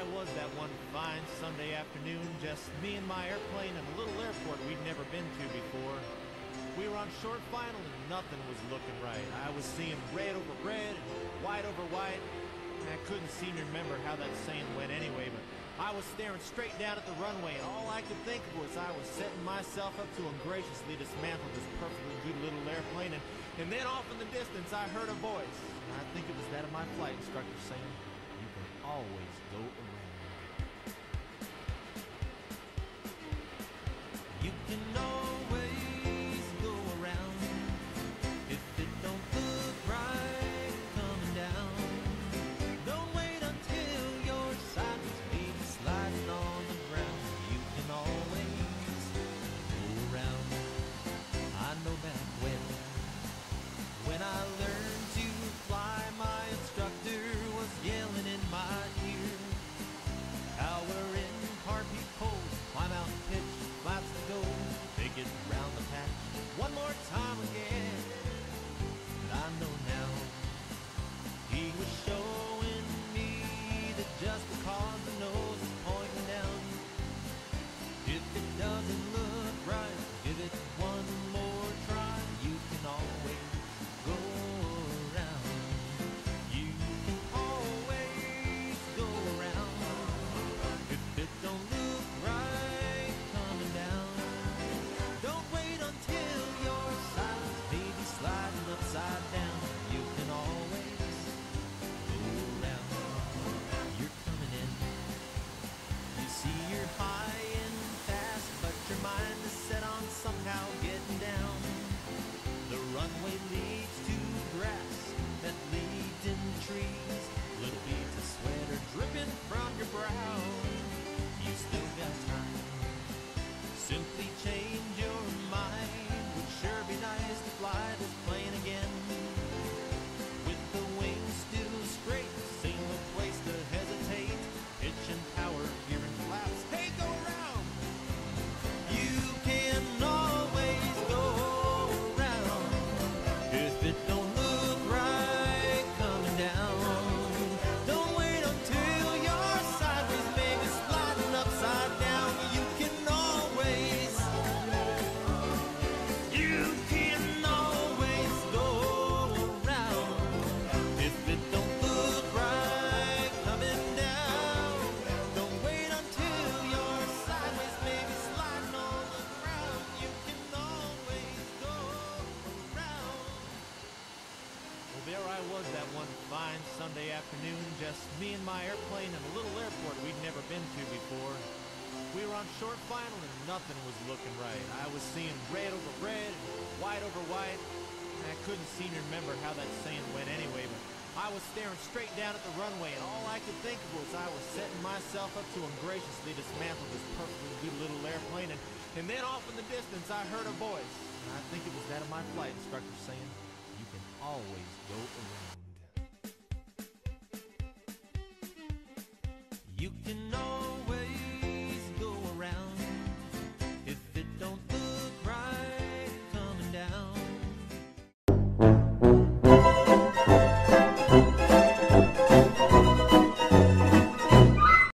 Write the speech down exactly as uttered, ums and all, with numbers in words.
I was that one fine Sunday afternoon, just me and my airplane in a little airport we'd never been to before. We were on short final and nothing was looking right. I was seeing red over red and white over white, and I couldn't seem to remember how that saying went anyway, but I was staring straight down at the runway, and all I could think of was I was setting myself up to ungraciously dismantle this perfectly good little airplane, and, and then off in the distance I heard a voice. And I think it was that of my flight instructor saying, "You can always go around. You can always go around. If it don't look right coming down, don't wait until your side is being sliding on the ground. You can always go around." I know back when, when I learned to fly, my instructor was yelling in my ear, "How we're in carpet poles, climb out, pitch, flaps to go, take it round the patch one more time again." And I know now he was showing me that just because the nose is pointing down, if it doesn't look right, give it one more try. You can always go around. You can always go around. If it don't look right coming down, don't wait until your side's baby sliding upside down. You can always go around. You're coming in, you see you're high and fast, but your mind is set on somehow getting down. The runway leads to grass that leads into trees, little beads of sweat are dripping from your brow. You still got time, simply change your mind. Would sure be nice to fly this plane again, with the wings still straight, same no place to hesitate, pitch and power here and flaps, hey go round. You can always go around. If it don't fine Sunday afternoon, just me and my airplane in a little airport we'd never been to before. We were on short final and nothing was looking right. I was seeing red over red and white over white, and I couldn't seem to remember how that saying went anyway, but I was staring straight down at the runway, and all I could think of was I was setting myself up to ungraciously dismantle this perfectly good little airplane, and, and then off in the distance I heard a voice, and I think it was that of my flight instructor saying, "You can always go around. You can know."